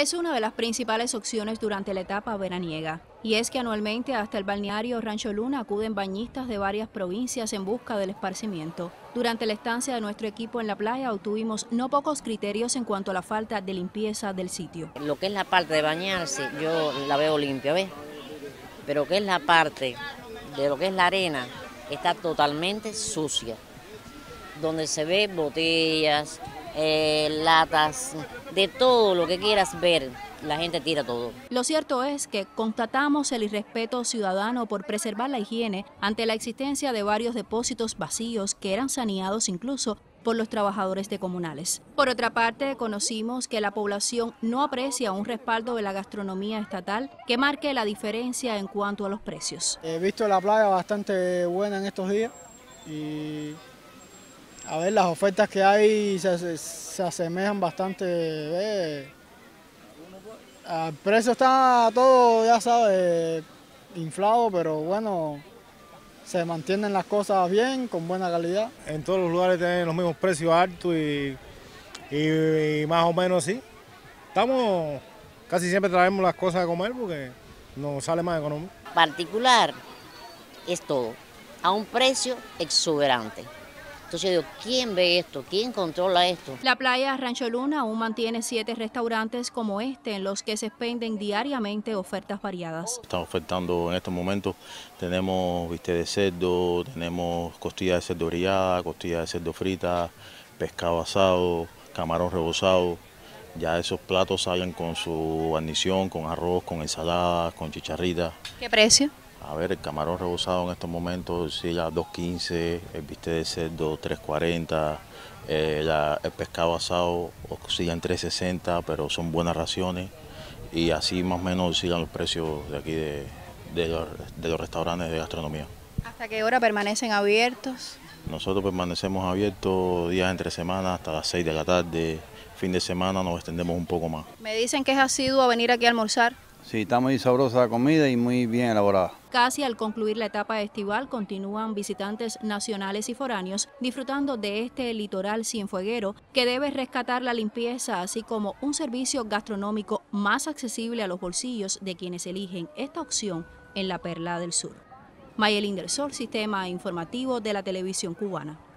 es una de las principales opciones durante la etapa veraniega. Y es que anualmente hasta el balneario Rancho Luna acuden bañistas de varias provincias en busca del esparcimiento. Durante la estancia de nuestro equipo en la playa obtuvimos no pocos criterios en cuanto a la falta de limpieza del sitio. Lo que es la parte de bañarse, yo la veo limpia, ¿ves? Pero que es la parte de lo que es la arena, está totalmente sucia. Donde se ve botellas, latas, de todo lo que quieras ver, la gente tira todo. Lo cierto es que constatamos el irrespeto ciudadano por preservar la higiene ante la existencia de varios depósitos vacíos que eran saneados incluso por los trabajadores de comunales. Por otra parte, conocimos que la población no aprecia un respaldo de la gastronomía estatal que marque la diferencia en cuanto a los precios. He visto la playa bastante buena en estos días y a ver, las ofertas que hay se asemejan bastante. El precio está todo, ya sabes, inflado, pero bueno, se mantienen las cosas bien, con buena calidad. En todos los lugares tienen los mismos precios altos y más o menos así. Estamos, casi siempre traemos las cosas a comer porque nos sale más económico. Particular es todo, a un precio exuberante. Entonces yo digo, ¿quién ve esto? ¿Quién controla esto? La playa Rancho Luna aún mantiene 7 restaurantes como este en los que se expenden diariamente ofertas variadas. Estamos ofertando en estos momentos, tenemos bistec de cerdo, tenemos costilla de cerdo grillada, costilla de cerdo frita, pescado asado, camarón rebozado. Ya esos platos salen con su guarnición, con arroz, con ensaladas, con chicharrita. ¿Qué precio? A ver, el camarón rebozado en estos momentos sí, ya 2.15, el bistec de cerdo 3.40, el pescado asado oscilan 3.60, pero son buenas raciones y así más o menos oscilan los precios de aquí de los restaurantes de gastronomía. ¿Hasta qué hora permanecen abiertos? Nosotros permanecemos abiertos días entre semana hasta las 6 de la tarde, fin de semana nos extendemos un poco más. Me dicen que es asiduo a venir aquí a almorzar. Sí, está muy sabrosa la comida y muy bien elaborada. Casi al concluir la etapa estival continúan visitantes nacionales y foráneos disfrutando de este litoral cienfueguero que debe rescatar la limpieza así como un servicio gastronómico más accesible a los bolsillos de quienes eligen esta opción en la Perla del Sur. Mayelín del Sol, Sistema Informativo de la Televisión Cubana.